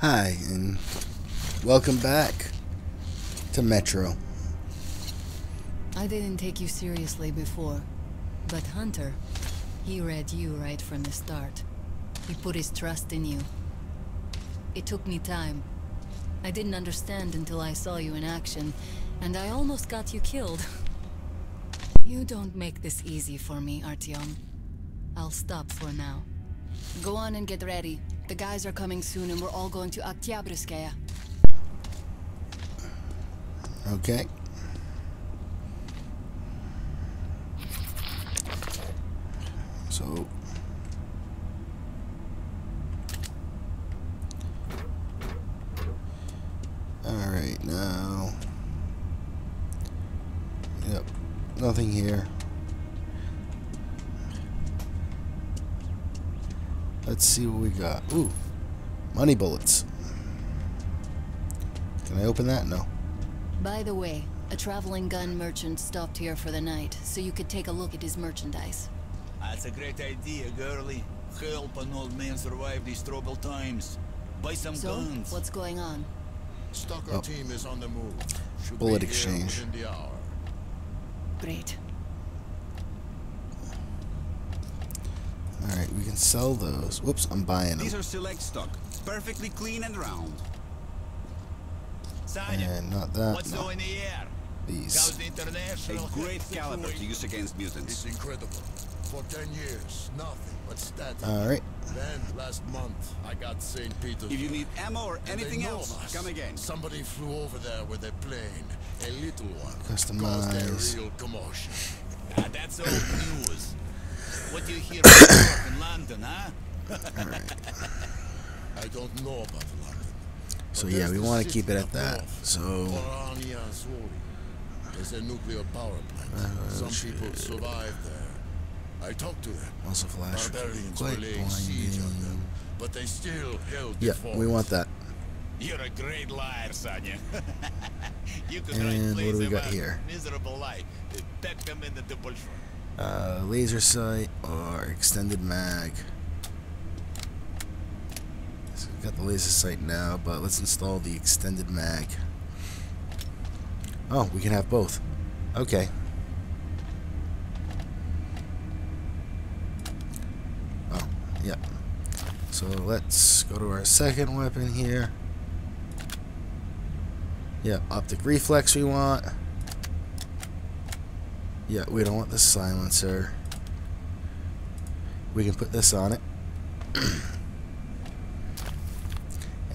Hi, and welcome back to Metro. I didn't take you seriously before, but Hunter, he read you right from the start. He put his trust in you. It took me time. I didn't understand until I saw you in action, and I almost got you killed. You don't make this easy for me, Artyom. I'll stop for now. Go on and get ready. The guys are coming soon and we're all going to Oktyabrskaya. Okay. So... alright, now... yep, nothing here. Let's see what we got. Ooh, money bullets. Can I open that? No. By the way, a traveling gun merchant stopped here for the night, so you could take a look at his merchandise. That's a great idea, girlie. Help an old man survive these troubled times. Buy some guns. What's going on? Stalker team is on the move. Should bullet exchange. The hour. Great. Alright, we can sell those. Whoops, I'm buying them. These are select stock. Perfectly clean and round. Sanya, and not that. What's no. In the air? These. A great caliber to use against mutants. It's incredible. For 10 years, nothing but static. Alright. Then, last month, I got St. Peter's. If you need ammo or anything else, come again. Somebody flew over there with a plane. A little one. Customize. Caused a real commotion. That's old news. What do you hear about in London, huh? Alright. I don't know about London. So yeah, we want to keep it at that. So there's a nuclear power plant. Some people survive there. I talked to them. Also flash. Barbarians were laying siege on them, but they still held the fort. Yeah, we want that. You're a great liar, Sanya. You could write plays about miserable life. That commended the bullshit. Laser sight or extended mag. So we've got the laser sight now, but let's install the extended mag. Oh, we can have both. Okay. Oh, yeah. So let's go to our second weapon here. Yeah, optic reflex we want. Yeah, we don't want the silencer. We can put this on it.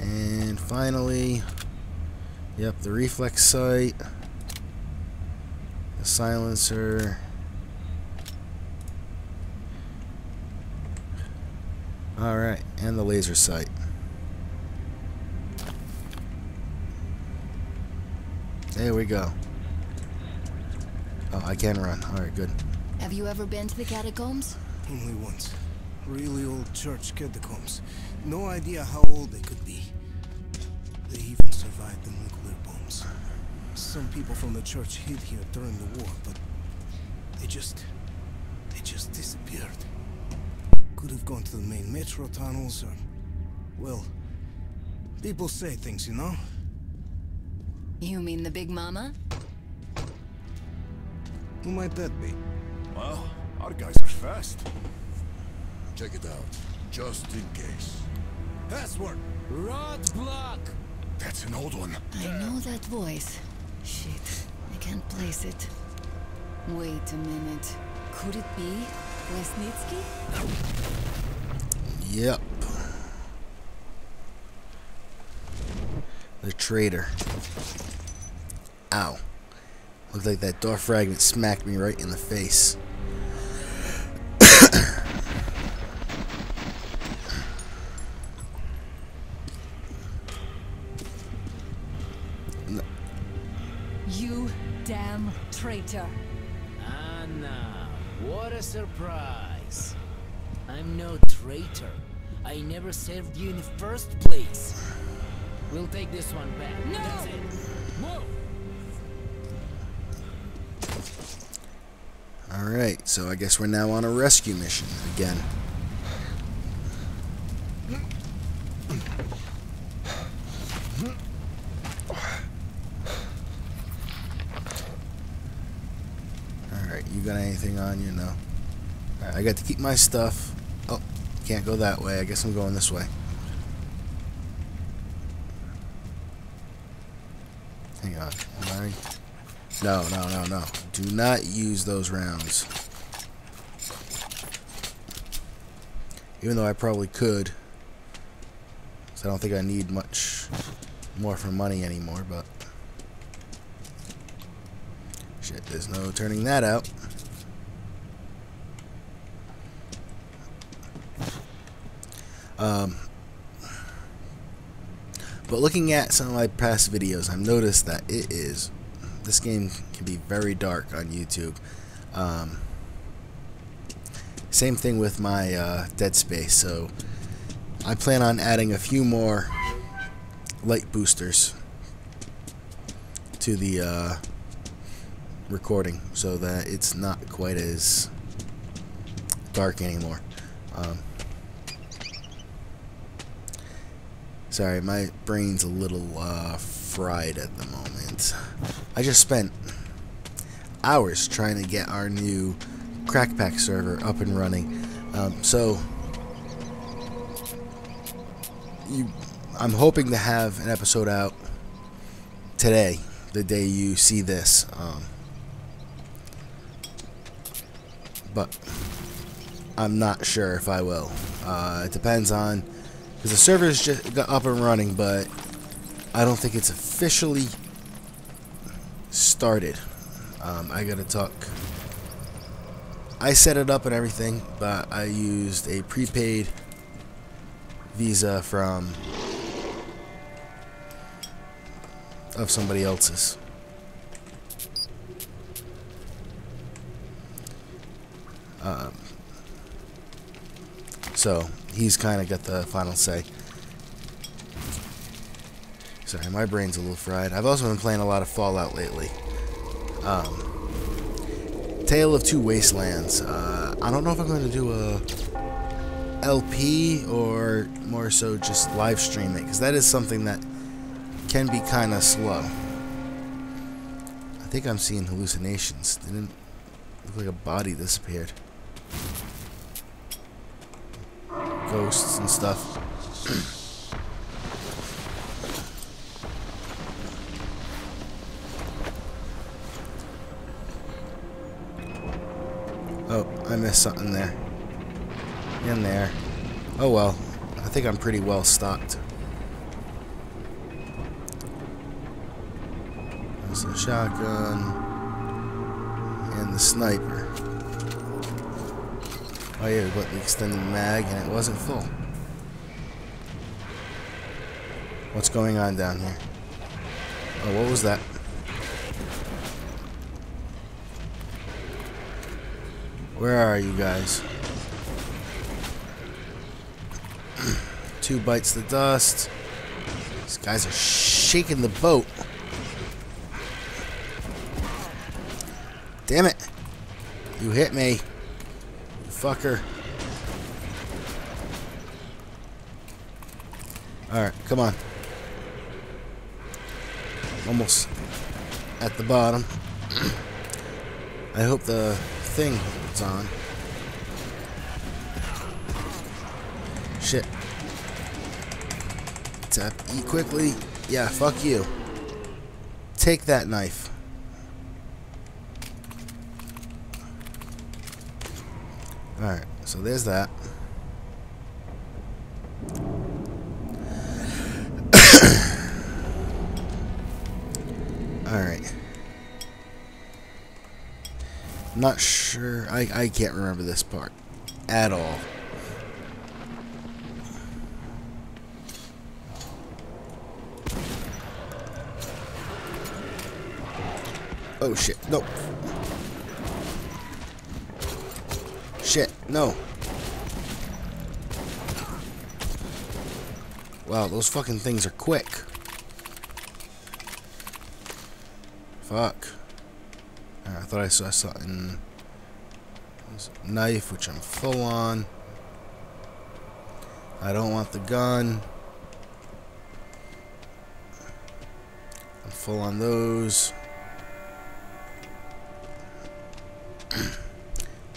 And finally, yep, the reflex sight, the silencer. Alright, and the laser sight. There we go. Oh, I can run. Alright, good. Have you ever been to the catacombs? Only once. Really old church catacombs. No idea how old they could be. They even survived the nuclear bombs. Some people from the church hid here during the war, but they just disappeared. Could have gone to the main metro tunnels or... well, people say things, you know? You mean the Big Mama? Who might that be? Well, our guys are fast. Check it out, just in case. Password! Roadblock! That's an old one. I know that voice. Shit, I can't place it. Wait a minute. Could it be Lesnitsky? Yep. The traitor. Ow. Looks like that door fragment smacked me right in the face. No. You damn traitor. Anna, what a surprise. I'm no traitor. I never served you in the first place. We'll take this one back. No! That's it. Move! Alright, so I guess we're now on a rescue mission again. got anything on you? No. Alright, I got to keep my stuff. Oh, can't go that way. I guess I'm going this way. Hang on. Am I... No, no, no, no. Do not use those rounds. Even though I probably could. Because I don't think I need much more for money anymore, but... Shit, there's no turning that out. But looking at some of my past videos, I've noticed that it is... This game can be very dark on YouTube. Same thing with my Dead Space, so... I plan on adding a few more light boosters to the... recording so that it's not quite as dark anymore. Sorry, my brain's a little fried at the moment. I just spent hours trying to get our new Crackpack server up and running. I'm hoping to have an episode out today, the day you see this. But I'm not sure if I will. It depends on, because the server's just got up and running, but I don't think it's officially started. I gotta talk. I set it up and everything, but I used a prepaid Visa of somebody else's. So he's kind of got the final say. Sorry, my brain's a little fried. I've also been playing a lot of Fallout lately. Tale of Two Wastelands. I don't know if I'm going to do a LP or more so just live stream it, because that is something that can be kind of slow. I think I'm seeing hallucinations. Didn't look like a body disappeared. Ghosts and stuff. Oh, I missed something there. In there. Oh well. I think I'm pretty well stocked. There's a shotgun and the sniper. Oh yeah, we got the extended mag, and it wasn't full. What's going on down here? Oh, what was that? Where are you guys? Two bites the dust. These guys are shaking the boat. Damn it! You hit me. Fucker. Alright, come on. Almost at the bottom. I hope the thing is on. Shit. Tap E quickly. Yeah, fuck you. Take that knife. Alright, so there's that. Alright. Not sure. I can't remember this part at all. Oh shit, nope. Shit, no. Wow, those fucking things are quick. Fuck. I thought I saw something. There's a knife, which I'm full on. I don't want the gun. I'm full on those.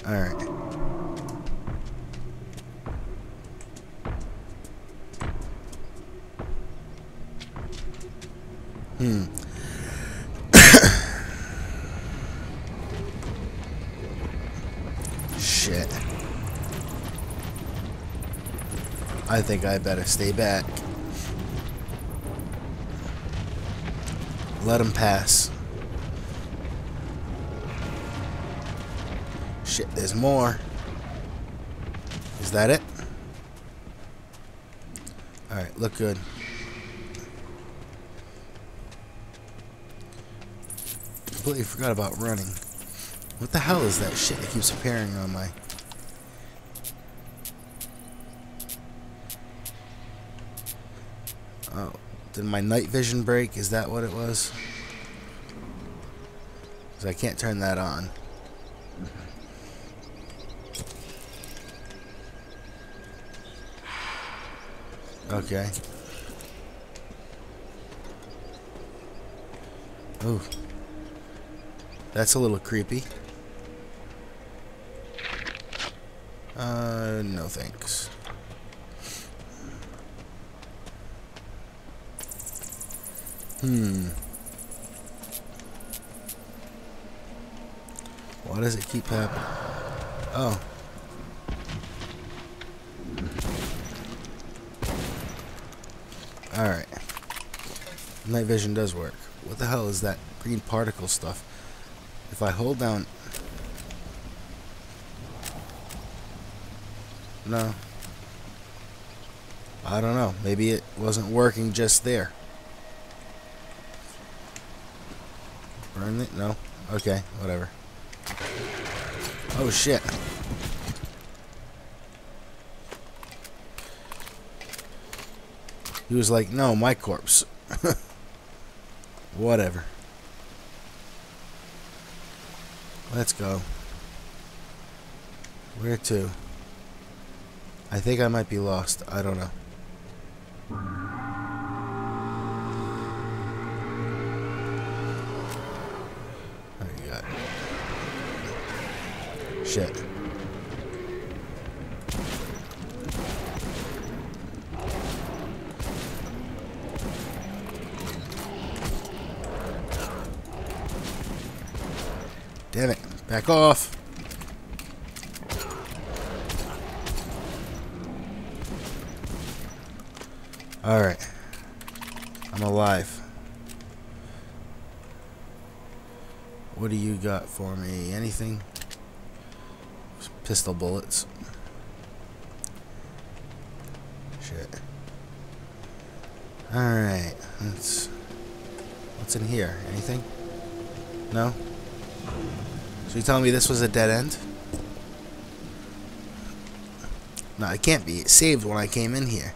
Alright. Shit. I think I better stay back. Let him pass. Shit, there's more. Is that it? Alright, look good. Completely forgot about running. What the hell is that shit that keeps appearing on my... Oh, did my night vision break? Is that what it was? Because I can't turn that on. Okay. Ooh. That's a little creepy. No thanks. Why does it keep happening? Oh. Alright. Night vision does work. What the hell is that green particle stuff? If I hold down... No. I don't know. Maybe it wasn't working just there. Burn it? No. Okay, whatever. Oh, shit. He was like, no, my corpse. Whatever. Let's go. Where to? I think I might be lost. I don't know. What do you got? Shit. Damn it. Back off. Alright. I'm alive. What do you got for me? Anything? Pistol bullets. Shit. Alright. What's in here? Anything? No? So you're telling me this was a dead end? No, it can't be. It saved when I came in here.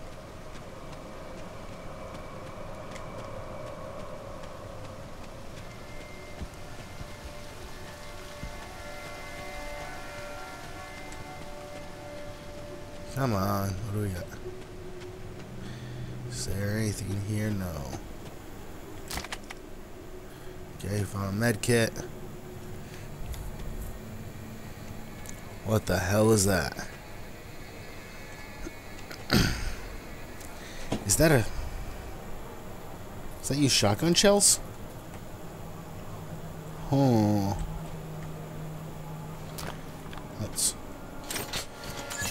Come on. What do we got? Is there anything in here? No. Okay, found a med kit. What the hell is that? Is that you shotgun shells? Oh. It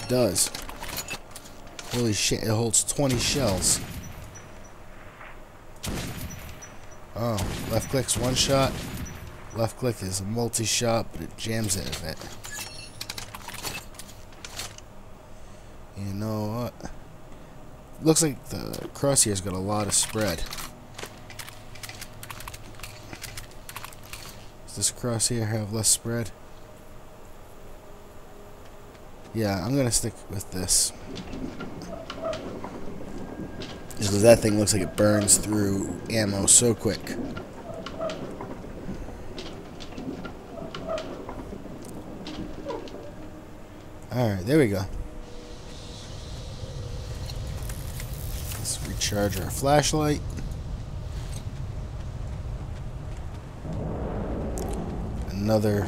does. Holy shit, it holds 20 shells. Oh, left click's one shot. Left click is a multi-shot, but it jams it a bit. You know what? Looks like the crosshair's got a lot of spread. Does this crosshair have less spread? Yeah, I'm gonna stick with this. Just because that thing looks like it burns through ammo so quick. Alright, there we go. Charge our flashlight. Another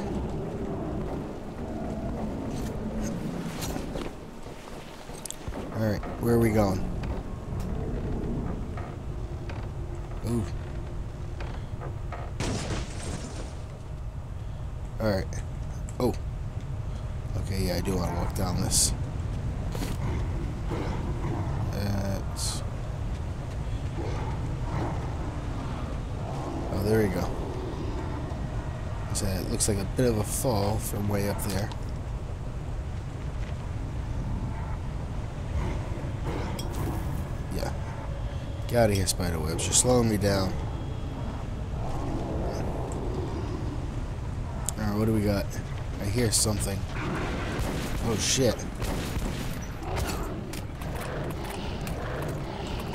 Alright, where are we going? Ooh. Alright. Oh. Okay, yeah, I do want to walk down this. Oh, there we go. So it looks like a bit of a fall from way up there. Yeah. Get out of here, spider webs. You're slowing me down. Alright, what do we got? I hear something. Oh, shit.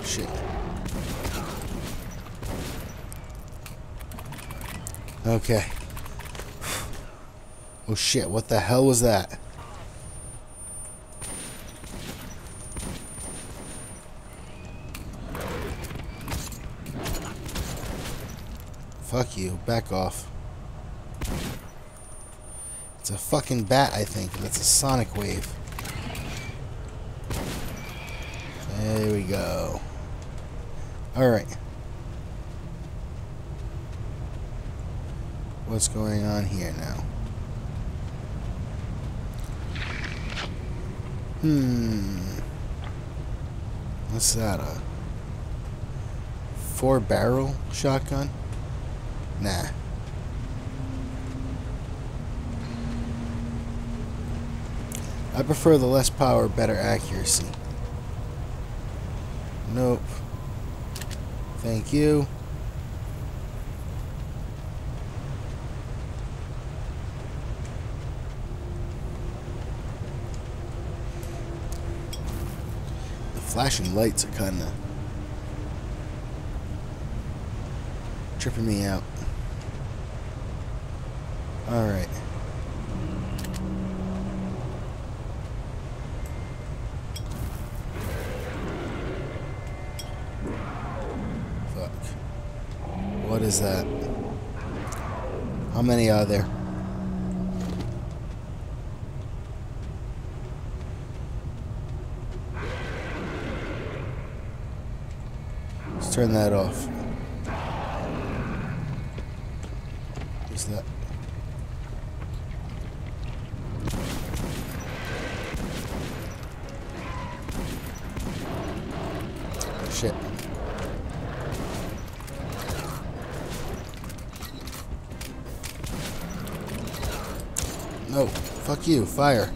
Shit. Okay. Oh shit, what the hell was that? Fuck you, back off. It's a fucking bat, I think. That's a sonic wave. There we go. Alright. What's going on here now? What's that, a 4-barrel shotgun? Nah. I prefer the less power, better accuracy. Nope. Thank you. Flashing lights are kinda tripping me out. Alright. Fuck. What is that? How many are there? Turn that off. What's that? Shit. No. Fuck you. Fire.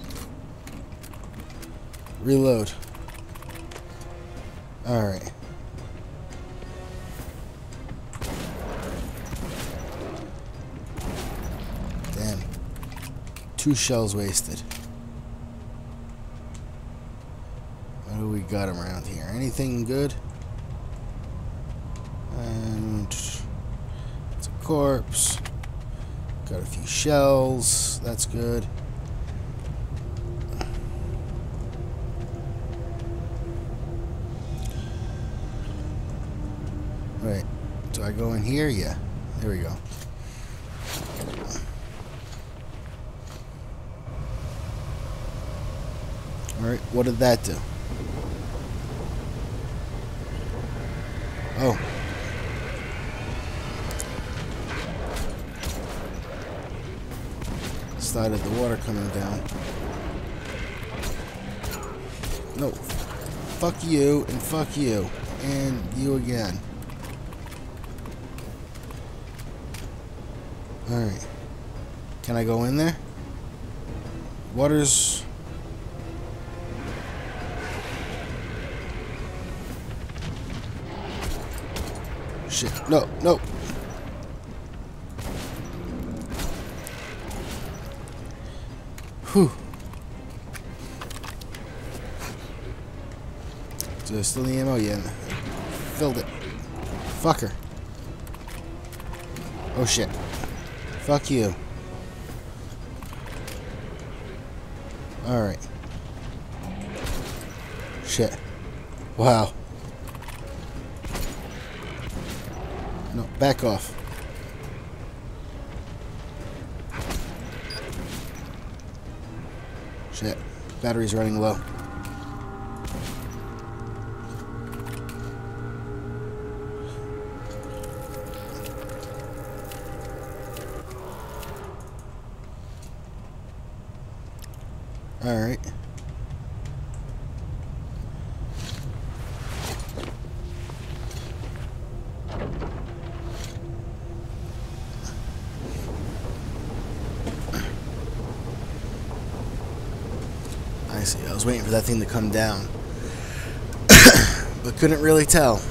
Reload. Alright. Two shells wasted. What do we got around here? Anything good? And it's a corpse. Got a few shells. That's good. Right. Do I go in here? Yeah. There we go. Alright, what did that do? Oh. Started the water coming down. No. Fuck you, and fuck you, and you again. Alright. Can I go in there? Water's... Shit. No, no. Whew. So there's still the ammo? Yeah. Filled it. Fucker. Oh shit. Fuck you. Alright. Shit. Wow. No, back off. Shit. Battery's running low. Alright. I see. I was waiting for that thing to come down. But couldn't really tell.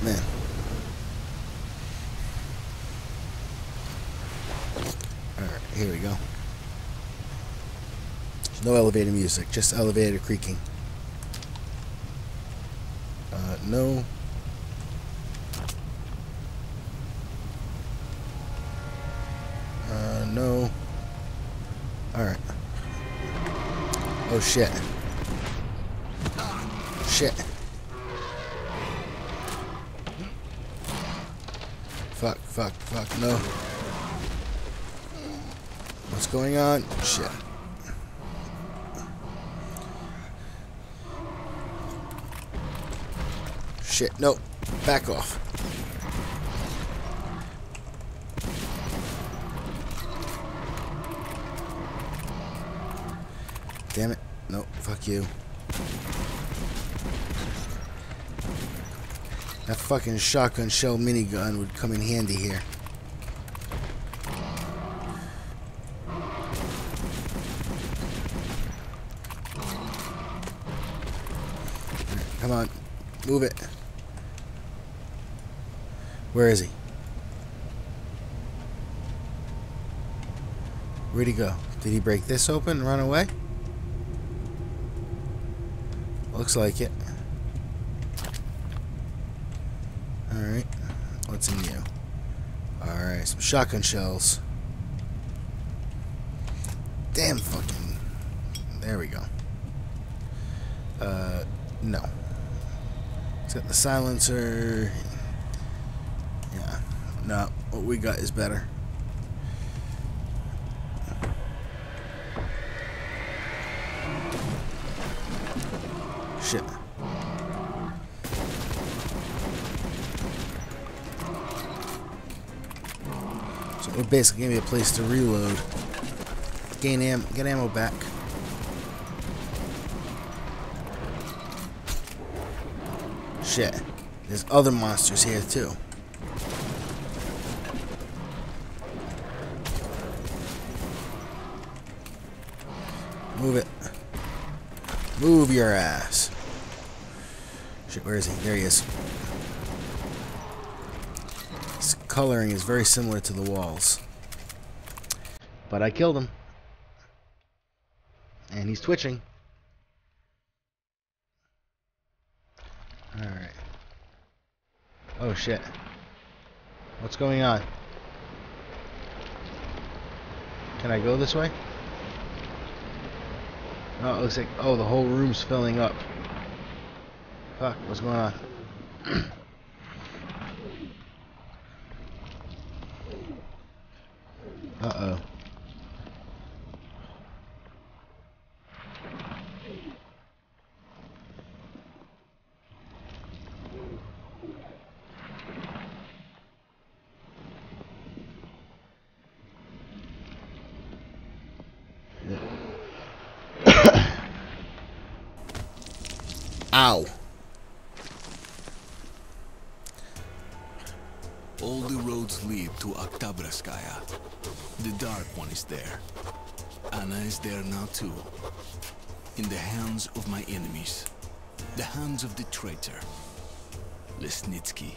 Man. Alright, here we go. There's no elevator music, just elevator creaking. No. No. Alright. Oh shit. Shit. Fuck, fuck, fuck, no. What's going on? Shit. Shit, no. Back off. Damn it. No, fuck you. That fucking shotgun shell minigun would come in handy here. Come on. Move it. Where is he? Where'd he go? Did he break this open and run away? Looks like it. Alright. What's in you? Alright, some shotgun shells. Damn fucking... There we go. No. It's got the silencer. Yeah. No, what we got is better. Shit. So we're basically gonna be a place to reload. Get ammo back. Shit. There's other monsters here too. Move it. Move your ass. Shit, where is he? There he is. His coloring is very similar to the walls. But I killed him. And he's twitching. Alright. Oh shit. What's going on? Can I go this way? Oh, it looks like... Oh, the whole room's filling up. Fuck, what's going on? Uh-oh. Ow. All the roads lead to Oktyabrskaya. The dark one is there. Anna is there now too. In the hands of my enemies. The hands of the traitor. Lesnitsky.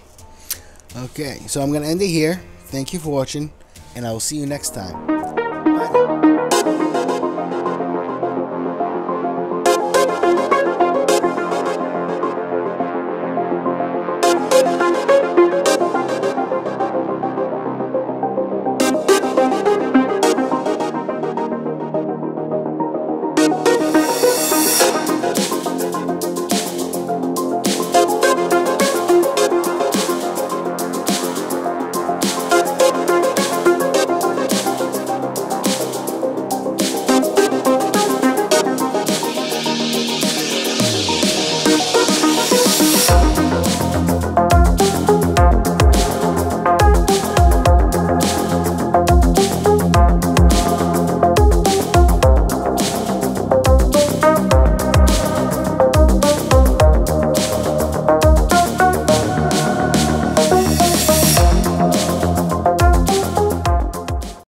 Okay, so I'm going to end it here. Thank you for watching, and I will see you next time.